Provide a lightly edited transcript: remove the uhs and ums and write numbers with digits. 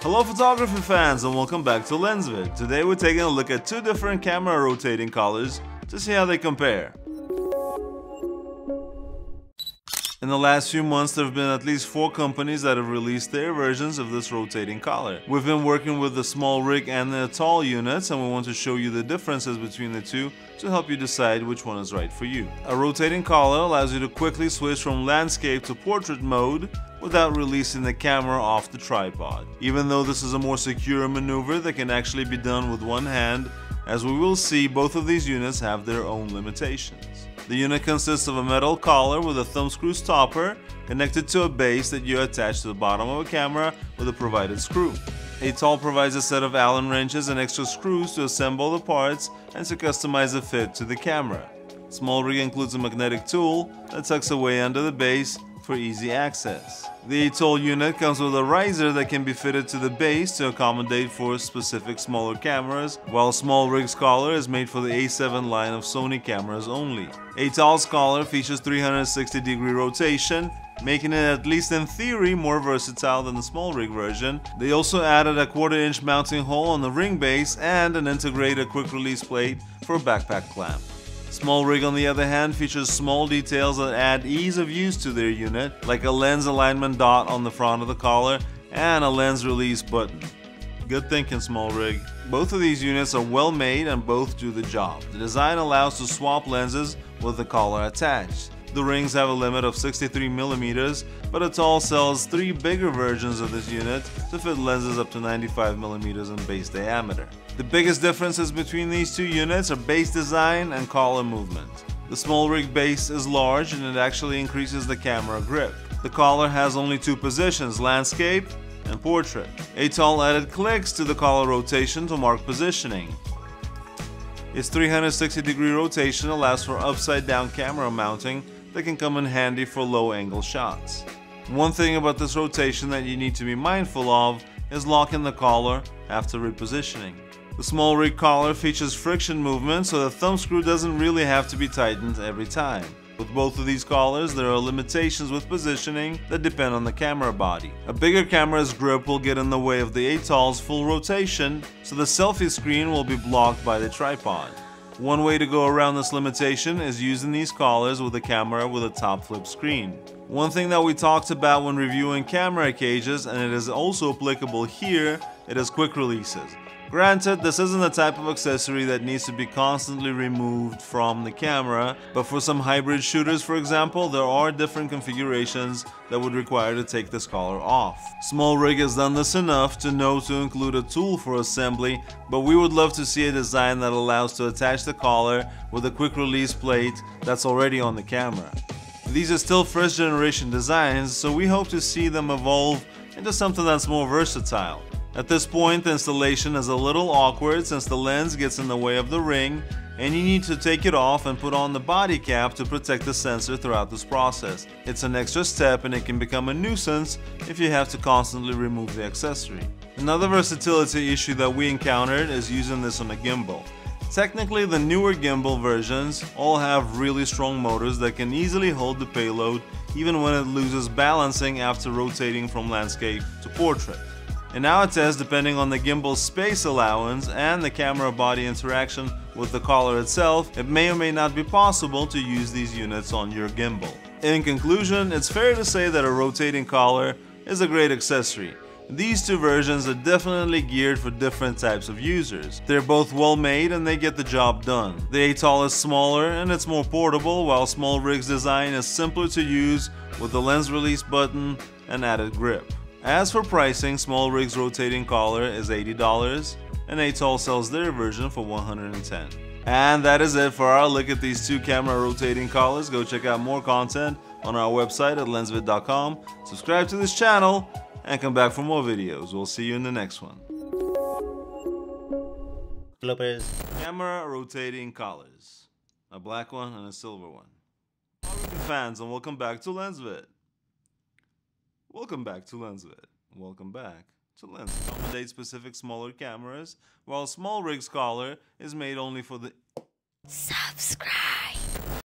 Hello photography fans and welcome back to LensVid. Today we're taking a look at two different camera rotating collars to see how they compare. In the last few months, there have been at least 4 companies that have released their versions of this rotating collar. We've been working with the SmallRig and the Atoll units, and we want to show you the differences between the two to help you decide which one is right for you. A rotating collar allows you to quickly switch from landscape to portrait mode without releasing the camera off the tripod. Even though this is a more secure maneuver that can actually be done with one hand, as we will see, both of these units have their own limitations. The unit consists of a metal collar with a thumb screw stopper connected to a base that you attach to the bottom of a camera with a provided screw. Atoll provides a set of Allen wrenches and extra screws to assemble the parts and to customize the fit to the camera. SmallRig includes a magnetic tool that tucks away under the base for easy access. The Atoll unit comes with a riser that can be fitted to the base to accommodate for specific smaller cameras, while SmallRig's collar is made for the A7 line of Sony cameras only. Atoll's collar features 360-degree rotation, making it, at least in theory, more versatile than the SmallRig version. They also added a 1/4-inch mounting hole on the ring base and an integrated quick-release plate for a backpack clamp. SmallRig, on the other hand, features small details that add ease of use to their unit, like a lens alignment dot on the front of the collar and a lens release button. Good thinking, SmallRig. Both of these units are well made and both do the job. The design allows to swap lenses with the collar attached. The rings have a limit of 63mm, but Atoll sells 3 bigger versions of this unit to fit lenses up to 95mm in base diameter. The biggest differences between these two units are base design and collar movement. The SmallRig base is large and it actually increases the camera grip. The collar has only 2 positions, landscape and portrait. Atoll added clicks to the collar rotation to mark positioning. Its 360-degree rotation allows for upside-down camera mounting that can come in handy for low-angle shots. One thing about this rotation that you need to be mindful of is locking the collar after repositioning. The SmallRig collar features friction movement, so the thumb screw doesn't really have to be tightened every time. With both of these collars, there are limitations with positioning that depend on the camera body. A bigger camera's grip will get in the way of the Atoll's full rotation, so the selfie screen will be blocked by the tripod. One way to go around this limitation is using these collars with a camera with a top flip screen. One thing that we talked about when reviewing camera cages, and it is also applicable here, it is quick releases. Granted, this isn't the type of accessory that needs to be constantly removed from the camera, but for some hybrid shooters, for example, there are different configurations that would require to take this collar off. SmallRig has done this enough to know to include a tool for assembly, but we would love to see a design that allows to attach the collar with a quick release plate that's already on the camera. These are still first generation designs, so we hope to see them evolve into something that's more versatile. At this point, the installation is a little awkward since the lens gets in the way of the ring and you need to take it off and put on the body cap to protect the sensor throughout this process. It's an extra step and it can become a nuisance if you have to constantly remove the accessory. Another versatility issue that we encountered is using this on a gimbal. Technically, the newer gimbal versions all have really strong motors that can easily hold the payload even when it loses balancing after rotating from landscape to portrait. In our test, depending on the gimbal's space allowance and the camera body interaction with the collar itself, it may or may not be possible to use these units on your gimbal. In conclusion, it's fair to say that a rotating collar is a great accessory. These two versions are definitely geared for different types of users. They're both well made and they get the job done. The Atoll is smaller and it's more portable, while SmallRig's design is simpler to use with the lens release button and added grip. As for pricing, SmallRig's rotating collar is $80 and Atoll sells their version for $110. And that is it for our look at these two camera rotating collars. Go check out more content on our website at lensvid.com, subscribe to this channel, and come back for more videos. We'll see you in the next one. Lopez. Camera rotating collars. A black one and a silver one. Welcome fans and welcome back to LensVid. Welcome back to LensVid. Welcome back to LensVid. Accommodate specific smaller cameras, while SmallRig's collar is made only for the... Subscribe!